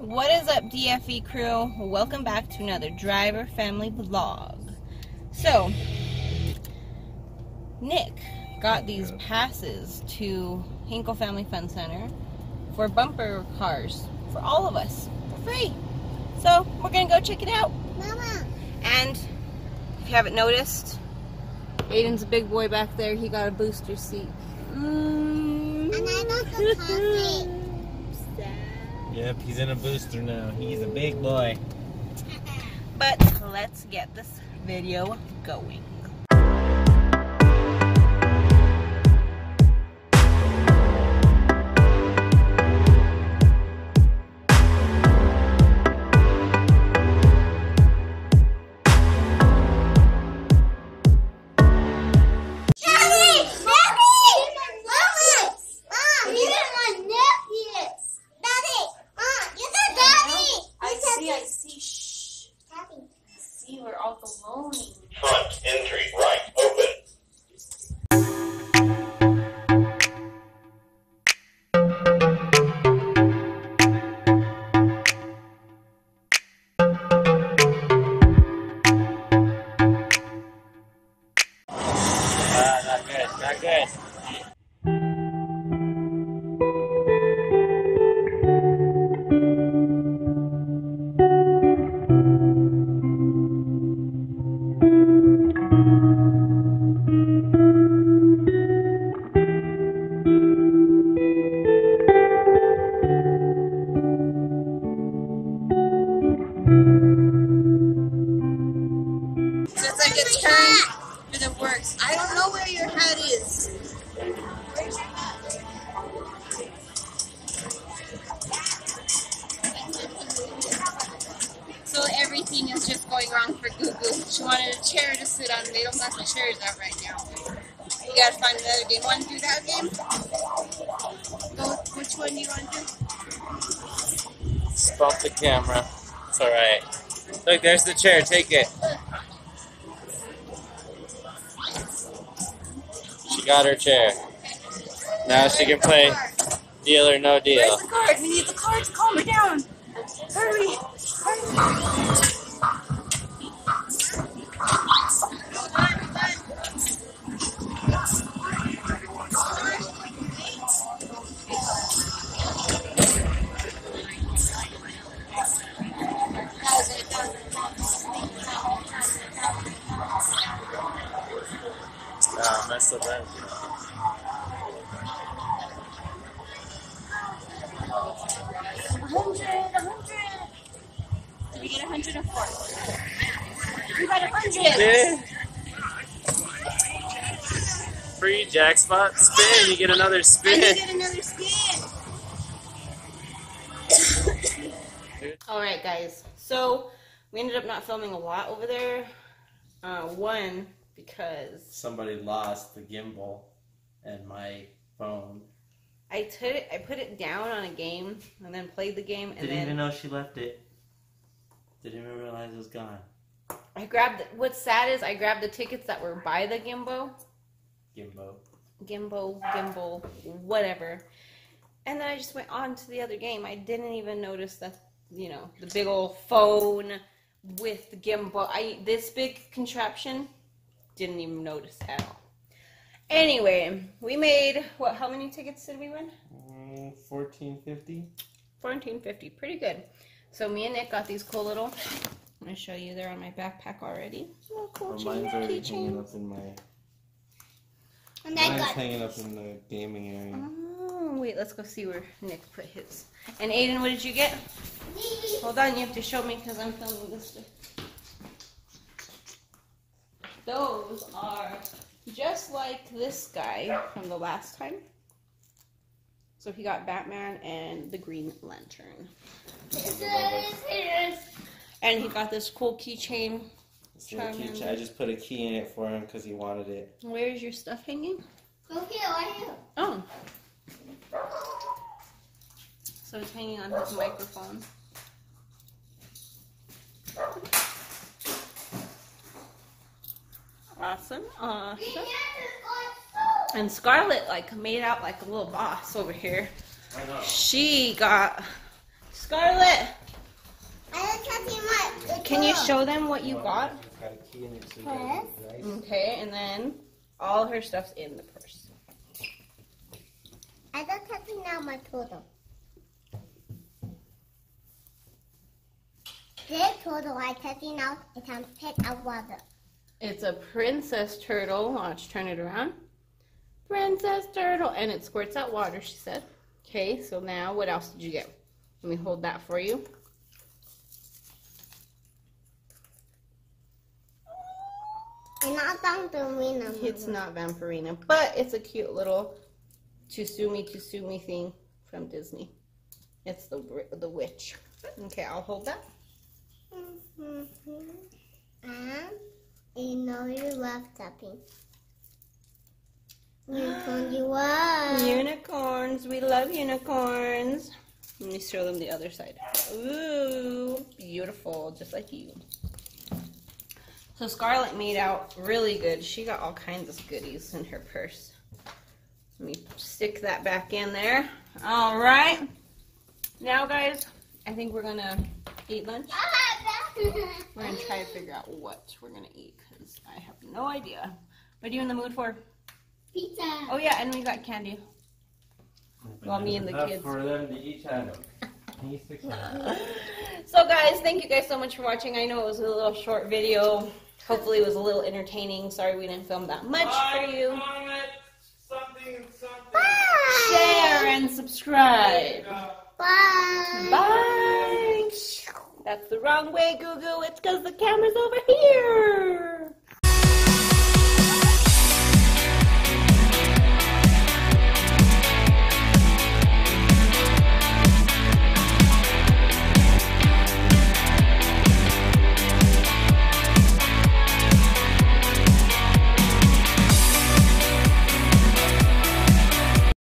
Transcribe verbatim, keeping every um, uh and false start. What is up, D F E crew? Welcome back to another driver family vlog. So Nick got these passes to Hinkle Family Fun Center for bumper cars for all of us for free, so we're gonna go check it out, Mama. And if you haven't noticed, Aiden's a big boy back there. He got a booster seat. Mm. And I got the coffee. Yep, he's in a booster now. He's a big boy. But let's get this video going. Front entry right open. Ah, not good, not good. I don't know where your head is. Where's your head? So everything is just going wrong for Gugu. She wanted a chair to sit on. They don't have the chairs out right now. You gotta find another game. Want to do that game? Go, which one do you want to do? Stop the camera. It's alright. Look, there's the chair. Take it. She got her chair. Now she can play Deal or No Deal. Where's the card? We need the card to calm her down. Hurry! Mess up that. a hundred, a hundred. Did we get a hundred or four? We got a hundred. Yeah. Free jackpot spin. You get another spin. And you get another spin. All right, guys. So we ended up not filming a lot over there. Uh, one. Because somebody lost the gimbal and my phone. I took it, I put it down on a game and then played the game. And didn't then, even know she left it. Didn't even realize it was gone. I grabbed. What's sad is I grabbed the tickets that were by the gimbo. Gimbo. Gimbo, gimbal, whatever. And then I just went on to the other game. I didn't even notice that, you know, the big old phone with the gimbal. I this big contraption. Didn't even notice at all. Anyway, we made, what, how many tickets did we win? fourteen fifty. fourteen fifty, pretty good. So me and Nick got these cool little, I'm going to show you, they're on my backpack already. Oh, cool. Well, mine's already hanging up in my, and I mine's got hanging up in the gaming area. Oh, wait, let's go see where Nick put his. And Aiden, what did you get? Hold on, you have to show me because I'm filming this stuff. Those are just like this guy from the last time. So he got Batman and the Green Lantern. And he got this cool keychain. Key I just put a key in it for him because he wanted it. Where's your stuff hanging? Go here, why you? Oh. So it's hanging on his microphone. Awesome, awesome. And Scarlett like made out like a little boss over here. I know. She got Scarlett! Can you show them what you got? Okay, and then all her stuff's in the purse. I don't have to know my total. This turtle I'm testing out is a pet of water. It's a princess turtle. Watch, turn it around. Princess turtle. And it squirts out water, she said. Okay, so now what else did you get? Let me hold that for you. It's not Vampirina. It's not Vampirina, but it's a cute little Tsumi Tsumi thing from Disney. It's the, the witch. Okay, I'll hold that. Mm-hmm. And you know you love tapping. Unicorn, you love. Unicorns, we love unicorns. Let me show them the other side. Ooh, beautiful, just like you. So Scarlett made out really good. She got all kinds of goodies in her purse. Let me stick that back in there. All right. Now, guys, I think we're gonna eat lunch. We're gonna try to figure out what we're gonna eat because I have no idea. What are you in the mood for? Pizza. Oh yeah, and we got candy. Well, me and the kids. For them to each have. So guys, thank you guys so much for watching. I know it was a little short video. Hopefully, it was a little entertaining. Sorry we didn't film that much Bye, for you. Comment, something and something. Bye. Share and subscribe. Bye. Bye. That's the wrong way, Goo Goo. It's because the camera's over here.